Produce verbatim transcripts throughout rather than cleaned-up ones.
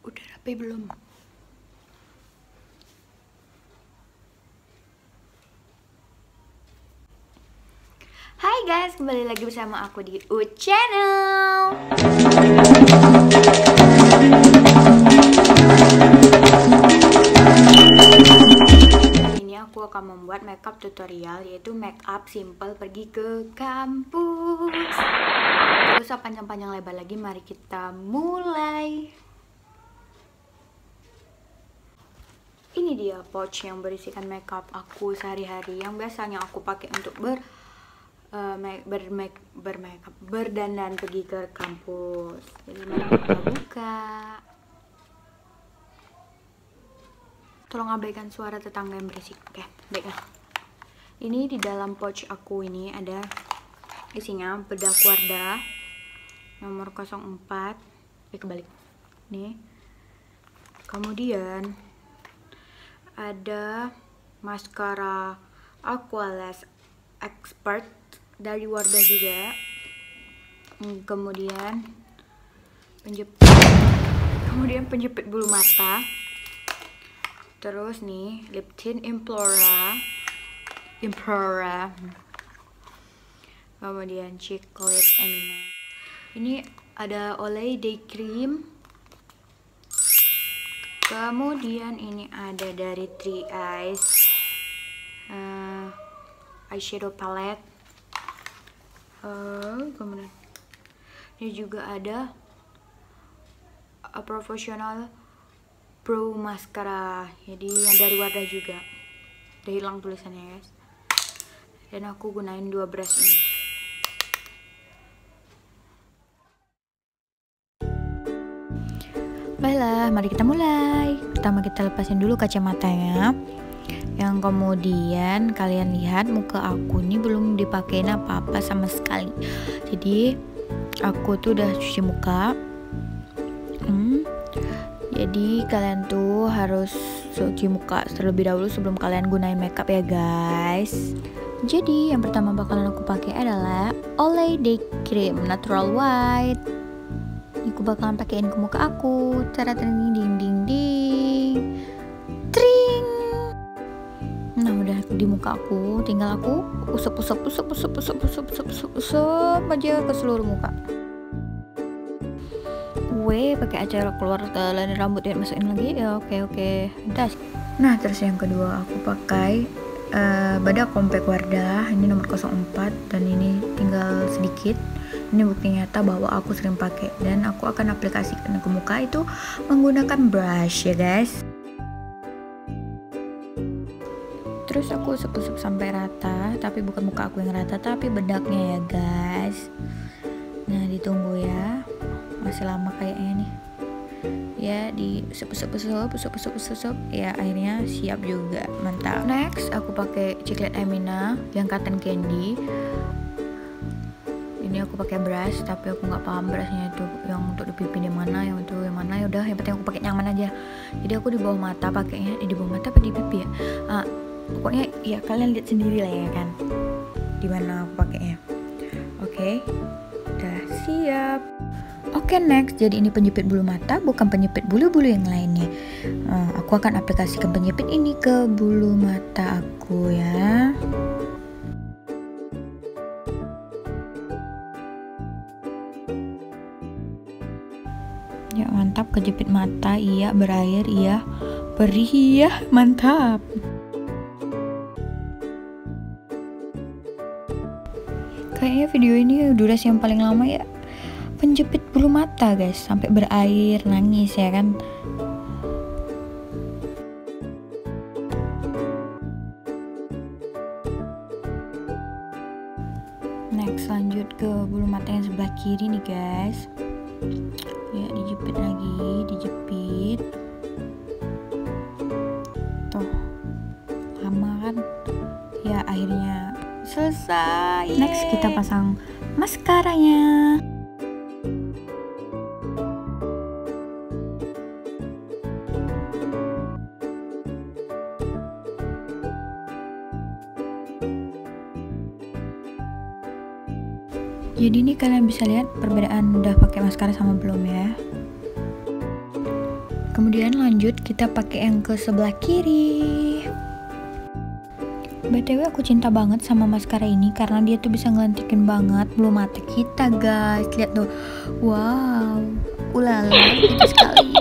Udah rapi belum? Hai guys, kembali lagi bersama aku di U Channel. Ini aku akan membuat makeup tutorial, yaitu makeup simple pergi ke kampus. Gak usah panjang-panjang lebar lagi, mari kita mulai. Ini dia pouch yang berisikan makeup aku sehari-hari yang biasanya aku pakai untuk ber uh, make, ber make, bermakeup berdandan pergi ke kampus. Jadi mari kita buka. Tolong abaikan suara tetangga yang berisik. Oke, baiklah. Ini di dalam pouch aku ini ada isinya bedak Wardah nomor nol empat. Eh kebalik. Nih. Kemudian ada maskara Aqualess Expert dari Wardah juga. Kemudian penjepit kemudian penjepit bulu mata. Terus nih lip tint Implora. Implora. Kemudian cheek lip Emina. Ini ada Olay day cream. Kemudian ini ada dari Three Eyes uh, eyeshadow palette. Uh, kemudian ini juga ada a professional pro mascara. Jadi yang dari Wardah juga. Udah hilang tulisannya guys. Dan aku gunain dua brush ini. Baiklah, mari kita mulai. Pertama kita lepasin dulu kacamatanya. Yang kemudian kalian lihat muka aku ini belum dipakein apa-apa sama sekali. Jadi aku tuh udah cuci muka. Hmm. Jadi kalian tuh harus cuci muka terlebih dahulu sebelum kalian gunain makeup ya guys. Jadi yang pertama bakalan aku pakai adalah Olay Day Cream Natural White. Aku bakalan pakein ke muka aku. Cara ding ding ding ding. Tring. Nah, udah di muka aku, tinggal aku usap-usap usap-usap usap-usap usap-usap usap aja ke seluruh muka. Weh, pakai acara keluar dari rambut dan masukin lagi. Ya, oke oke. Das. Nah, terus yang kedua aku pakai uh, bedak compact Wardah, ini nomor nol empat dan ini tinggal sedikit. Ini bukti nyata bahwa aku sering pakai dan aku akan aplikasikan ke muka itu menggunakan brush ya guys. Terus aku usap-usap sampai rata, tapi bukan muka aku yang rata tapi bedaknya ya guys. Nah, ditunggu ya. Masih lama kayaknya nih. Ya, di usap-usap usap-usap usap ya, akhirnya siap juga. Mantap. Next, aku pakai coklat Emina yang cotton candy. Ini aku pakai brush tapi aku nggak paham brushnya itu yang untuk di pipi yang mana, yang untuk yang mana. Yaudah yang penting aku pakai nyaman aja. Jadi aku di bawah mata pakainya, eh, di bawah mata apa di pipi ya? Uh, pokoknya ya kalian lihat sendiri lah ya kan di mana aku pakainya. Oke, okay. Udah siap. Oke, okay, next. Jadi ini penjepit bulu mata, bukan penjepit bulu-bulu yang lainnya. Uh, aku akan aplikasikan penjepit ini ke bulu mata aku ya. Ya, mantap, kejepit mata, iya, berair, iya, perih, iya, mantap. Kayaknya video ini durasi yang paling lama ya penjepit bulu mata guys, sampai berair, nangis ya kan. Next, lanjut ke bulu mata yang sebelah kiri nih guys. Ya, dijepit lagi, dijepit. Tuh, lama kan? Ya, akhirnya selesai. Next, kita pasang maskaranya. Jadi ini kalian bisa lihat perbedaan udah pakai maskara sama belum ya. Kemudian lanjut kita pakai yang ke sebelah kiri. B T W aku cinta banget sama maskara ini karena dia tuh bisa ngelantikin banget bulu mata kita, guys. Lihat tuh. Wow. Ulala, gitu sekali.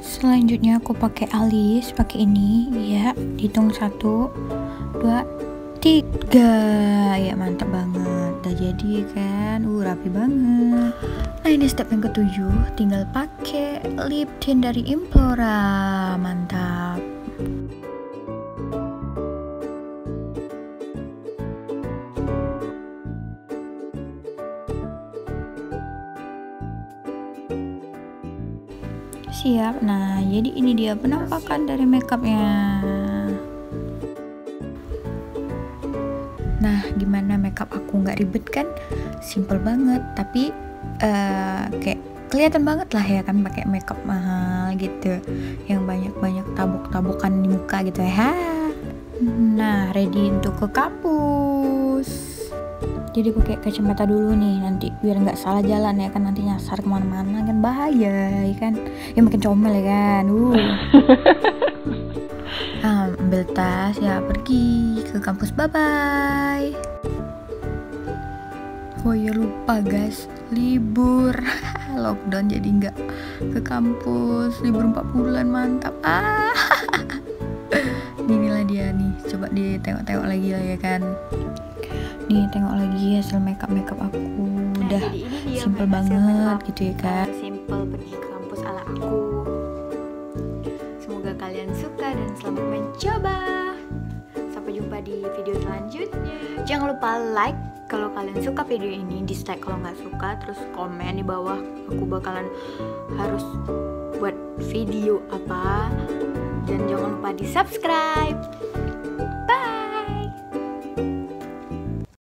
Selanjutnya aku pakai alis, pakai ini ya. Hitung satu, dua, tiga. Ya, mantap banget. Udah jadi kan? Uh, rapi banget. Nah, ini step yang ketujuh, tinggal pakai lip tint dari Implora. Mantap. Siap. Nah, jadi ini dia penampakan dari makeupnya. Nah, gimana makeup aku, nggak ribet kan? Simple banget, tapi uh, kayak kelihatan banget lah ya kan, pakai makeup mahal gitu, yang banyak-banyak tabok-tabokan di muka gitu ya. Nah, ready untuk ke kampus. Jadi pakai kacamata dulu nih, nanti biar nggak salah jalan ya kan, nanti nyasar kemana-mana kan bahaya ya kan, ya makin comel ya kan. Uh. Um, ambil tas ya, pergi ke kampus, bye bye. Oh ya, lupa guys, libur lockdown jadi nggak ke kampus, libur empat bulan, mantap. Ah inilah dia nih, coba ditengok-tengok lagi lah ya kan, nih tengok lagi hasil makeup makeup aku. Nah, udah simple banget gitu ya kan, simple pergi ke kampus ala aku. Semoga kalian suka dan selamat mencoba. Sampai jumpa di video selanjutnya. Jangan lupa like kalau kalian suka video ini, dislike kalau nggak suka, terus komen di bawah aku bakalan harus buat video apa, dan jangan lupa di subscribe.